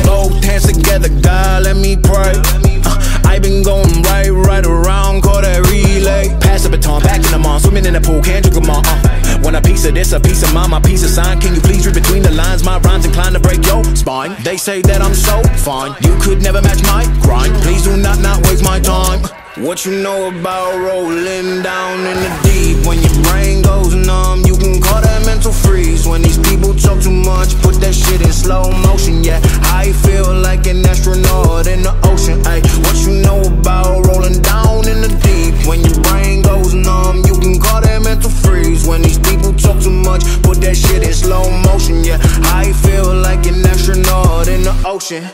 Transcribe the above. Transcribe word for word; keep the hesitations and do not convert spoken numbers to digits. Both hands together, God, let me pray. uh, I been going right, right around, call that relay. Pass the baton, back in the mall, swimming in the pool, can't drink them all. uh, Want a piece of this, a piece of mine, my piece of sign. Can you please read between the lines? My rhymes inclined to break your spine. They say that I'm so fine, you could never match my grind. Please do not not waste my time. What you know about rolling down in the deep? When your brain goes numb, you can call that mental freeze. When these people talk too much, put that shit in slow motion. Yeah, I feel like an astronaut in the ocean. Ay, what you know about rolling down in the deep? When your brain goes numb, you can call that mental freeze. When these people talk too much, put that shit in slow motion. Yeah, I feel like an astronaut in the ocean.